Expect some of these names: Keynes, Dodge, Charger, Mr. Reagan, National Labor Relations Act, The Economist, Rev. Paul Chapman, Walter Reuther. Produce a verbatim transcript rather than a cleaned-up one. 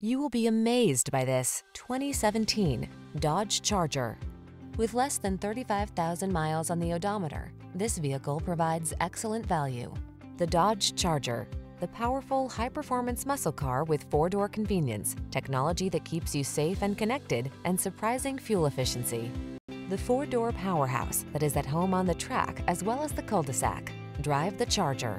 You will be amazed by this twenty seventeen Dodge Charger. With less than thirty-five thousand miles on the odometer, this vehicle provides excellent value. The Dodge Charger, the powerful, high-performance muscle car with four-door convenience, technology that keeps you safe and connected, and surprising fuel efficiency. The four-door powerhouse that is at home on the track as well as the cul-de-sac. Drive the Charger.